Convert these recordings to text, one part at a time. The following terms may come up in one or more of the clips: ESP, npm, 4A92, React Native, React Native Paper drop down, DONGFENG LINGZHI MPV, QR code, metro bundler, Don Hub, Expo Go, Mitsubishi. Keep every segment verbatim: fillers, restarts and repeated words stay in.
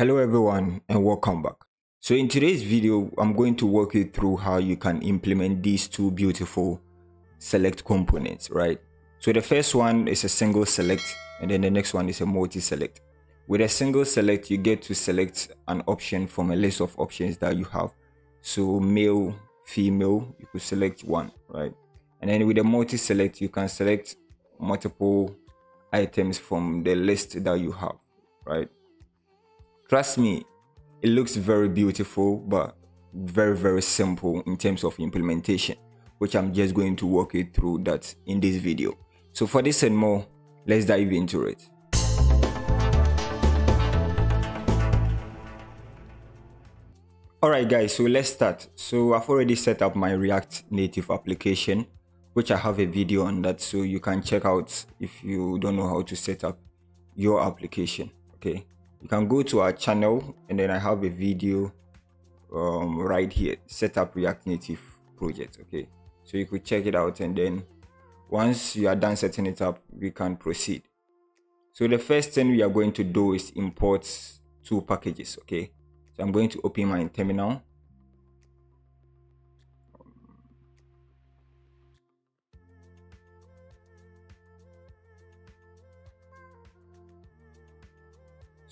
Hello everyone and welcome back. So in today's video, I'm going to walk you through how you can implement these two beautiful select components, right? So the first one is a single select and then the next one is a multi-select. With a single select, you get to select an option from a list of options that you have. So male, female, you could select one, right? And then with a multi-select, you can select multiple items from the list that you have, right? Trust me, it looks very beautiful, but very, very simple in terms of implementation, which I'm just going to walk you through that in this video. So for this and more, let's dive into it. All right, guys, so let's start. So I've already set up my React Native application, which I have a video on that, so you can check out if you don't know how to set up your application, okay? You can go to our channel and then I have a video um, right here, set up React Native project, okay? So you could check it out, and then once you are done setting it up, we can proceed. So the first thing we are going to do is import two packages, okay? So I'm going to open my terminal.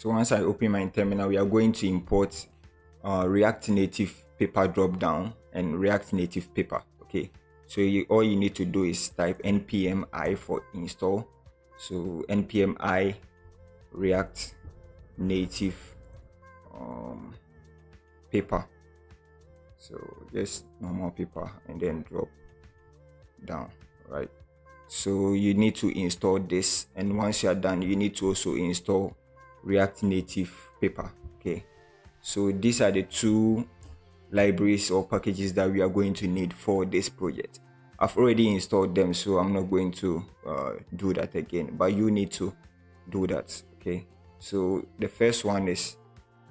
So once I open my terminal, we are going to import uh, React Native Paper drop down and React Native Paper. Okay, so you, all you need to do is type npm i for install. So npm i React Native um, Paper. So just normal paper and then drop down, right? So you need to install this, and once you are done, you need to also install React Native Paper. Okay, so these are the two libraries or packages that we are going to need for this project. I've already installed them, so I'm not going to uh, do that again, but you need to do that, okay? So the first one is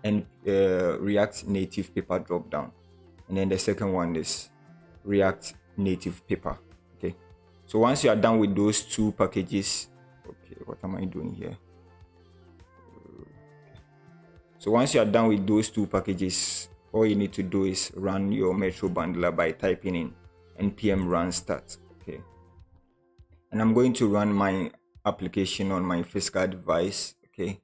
and uh, React Native Paper drop down, and then the second one is React Native Paper. Okay, so once you are done with those two packages, okay, what am I doing here? So once you are done with those two packages, all you need to do is run your metro bundler by typing in npm run start, okay? And I'm going to run my application on my physical device, okay?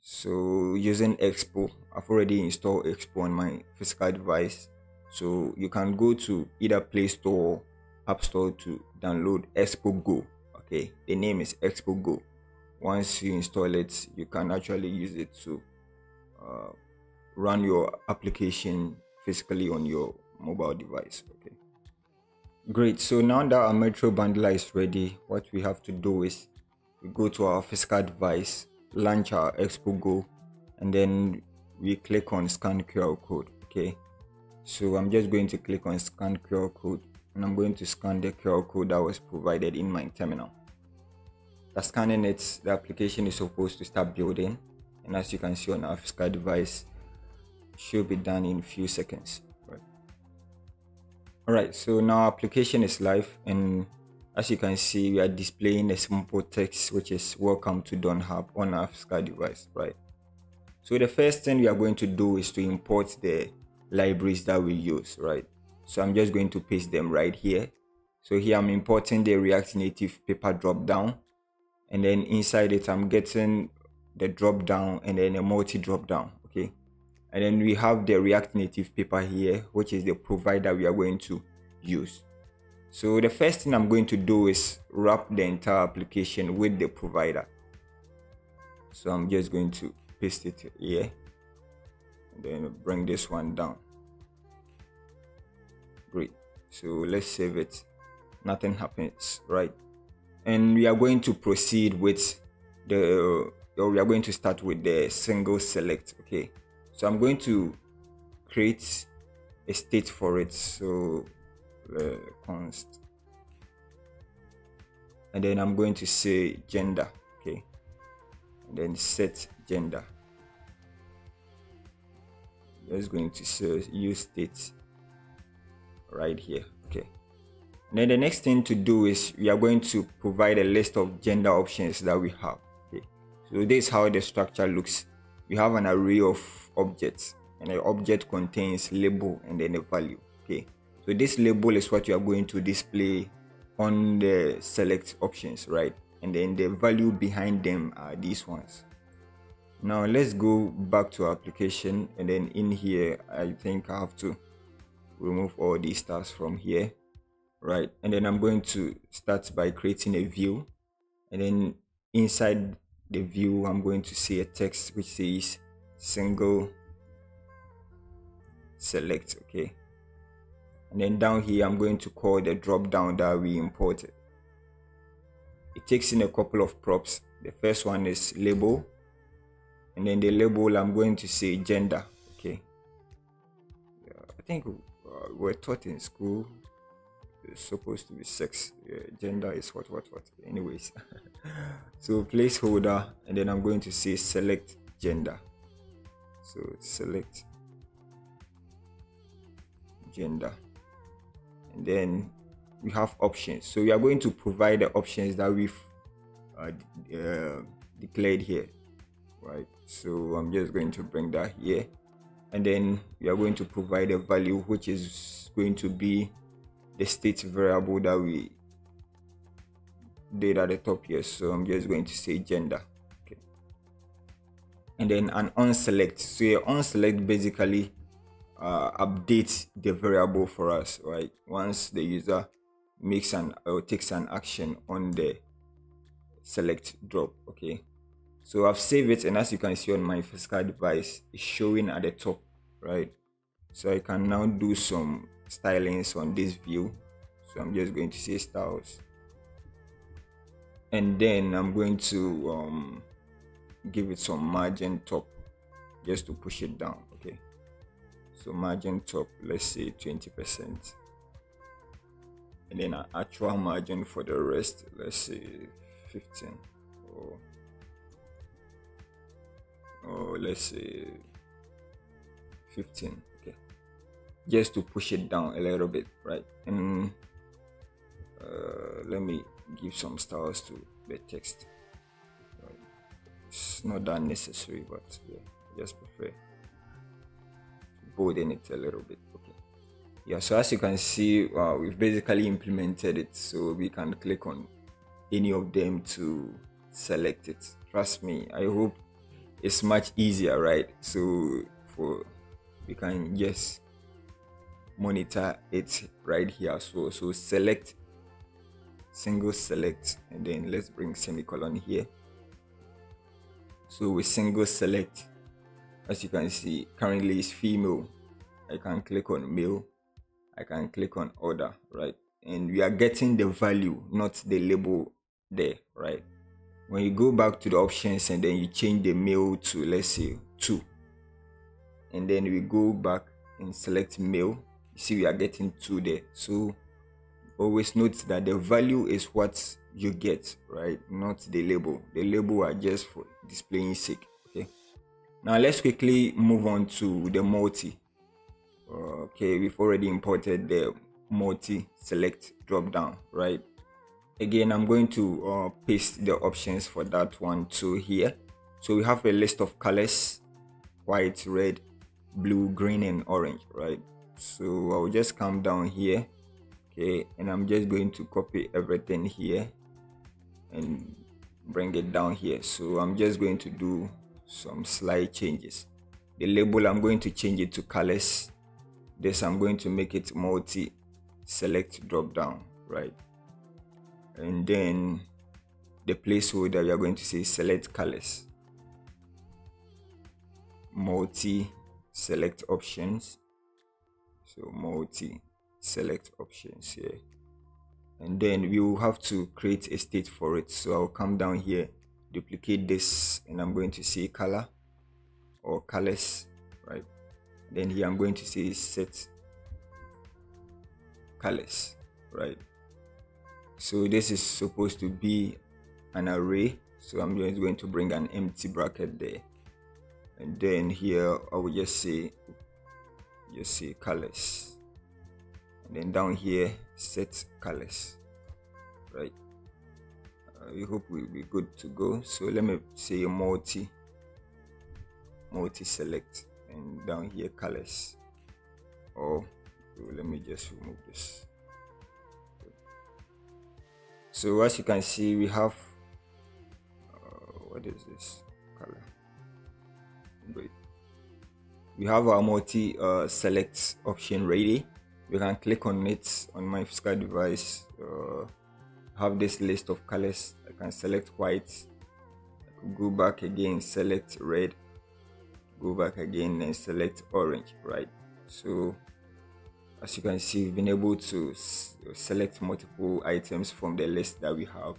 So using Expo, I've already installed Expo on my physical device. So you can go to either Play Store or App Store to download Expo Go, okay? The name is Expo Go. Once you install it, you can actually use it to Uh, run your application physically on your mobile device, okay? Great, so now that our metro bundler is ready, what we have to do is we go to our physical device, launch our Expo Go, and then we click on scan Q R code, okay? So I'm just going to click on scan Q R code, and I'm going to scan the Q R code that was provided in my terminal. By scanning it, the application is supposed to start building. And as you can see on our physical device, should be done in a few seconds, right? All right, so now our application is live, and as you can see, we are displaying a simple text which is welcome to Don Hub on our physical device, right? So the first thing we are going to do is to import the libraries that we use, right? So I'm just going to paste them right here. So here I'm importing the React Native Paper drop down, and then inside it, I'm getting the drop down and then a multi drop down, okay? And then we have the React Native Paper here, which is the provider we are going to use. So the first thing I'm going to do is wrap the entire application with the provider. So I'm just going to paste it here and then bring this one down. Great, so let's save it. Nothing happens, right? And we are going to proceed with the uh, So we are going to start with the single select, okay? So I'm going to create a state for it, so uh, const, and then I'm going to say gender, okay? And then set gender. Just going to say use state right here, okay? And then the next thing to do is we are going to provide a list of gender options that we have. So this is how the structure looks you have an array of objects, and the object contains label and then a value. Okay, so this label is what you are going to display on the select options, right? And then the value behind them are these ones. Now let's go back to our application, and then in here I think I have to remove all these stars from here, right? And then I'm going to start by creating a view, and then inside the view I'm going to see a text which says single select. Okay, and then down here I'm going to call the drop down that we imported. It takes in a couple of props. The first one is label, and then the label I'm going to say gender. Okay, yeah, I think uh, we're taught in school it's supposed to be sex. Yeah, gender is what what what anyways. So placeholder, and then I'm going to say select gender. So select gender, and then we have options. So we are going to provide the options that we've uh, uh, declared here, right? So I'm just going to bring that here, and then we are going to provide a value which is going to be the state variable that we did at the top here. So I'm just going to say gender. Okay, and then an unselect. So your unselect basically uh, updates the variable for us, right? Once the user makes an or takes an action on the select drop. Okay, so I've saved it, and as you can see on my physical device, it's showing at the top, right? So I can now do some stylings on this view. So I'm just going to say styles, and then I'm going to um, give it some margin top just to push it down. Okay, so margin top, let's say twenty percent, and then an actual margin for the rest, let's say fifteen, or or let's say fifteen. Okay, just to push it down a little bit, right? And uh, let me give some styles to the text. It's not that necessary, but yeah, I just prefer to bolden it a little bit. Okay, yeah, so as you can see, uh, we've basically implemented it, so we can click on any of them to select it. Trust me, I hope it's much easier, right? So for we can just monitor it right here. So so select, single select, and then let's bring semicolon here. So with single select, as you can see, currently it's female. I can click on male, I can click on order, right? And we are getting the value, not the label there, right? When you go back to the options and then you change the male to, let's say, two, and then we go back and select male, you see we are getting two there. So always note that the value is what you get, right? Not the label. The label are just for displaying sake. Okay, now let's quickly move on to the multi. Okay, we've already imported the multi select drop down, right? Again, I'm going to uh, paste the options for that one too here. So we have a list of colors: white, red, blue, green, and orange, right? So I'll just come down here, okay, and I'm just going to copy everything here and bring it down here. So I'm just going to do some slight changes. The label, I'm going to change it to colors. This, I'm going to make it multi select drop down, right? And then the placeholder, we are going to say select colors, multi select options. So multi select options here, and then we will have to create a state for it. So I'll come down here, duplicate this, and I'm going to say color or colors, right? Then here I'm going to say set colors, right? So this is supposed to be an array, so I'm just going to bring an empty bracket there, and then here I will just say just say colors, and then down here set colors, right? uh, we hope we'll be good to go. So let me say multi multi select, and down here colors. Oh, let me just remove this. So as you can see, we have uh, what is this color? Great. We have our multi uh, select option ready. We can click on it on my physical device. Uh, have this list of colors. I can select white, go back again, select red, go back again and select orange, right? So as you can see, we've been able to select multiple items from the list that we have.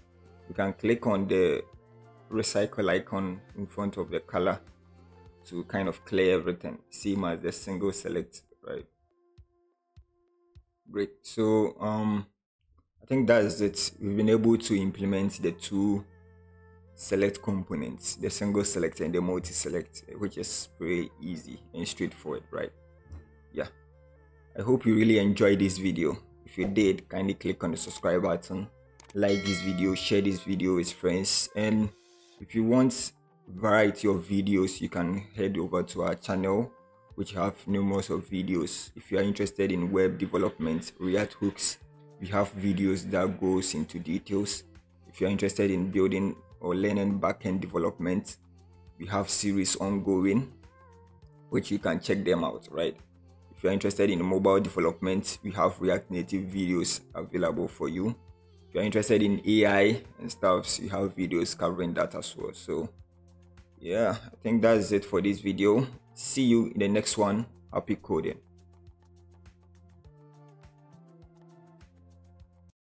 We can click on the recycle icon in front of the color to kind of clear everything, same as the single select, right? Great. So um I think that's it. We've been able to implement the two select components, the single select and the multi select, which is pretty easy and straightforward, right? Yeah, I hope you really enjoyed this video. If you did, kindly click on the subscribe button, like this video, share this video with friends, and if you want variety of videos, you can head over to our channel, which have numerous of videos. If you are interested in web development, React hooks, we have videos that goes into details. If you are interested in building or learning backend development, we have series ongoing, which you can check them out, right? If you're interested in mobile development, we have React Native videos available for you. If you're interested in A I and stuff, we have videos covering that as well. So yeah, I think that's it for this video. See you in the next one. Happy coding.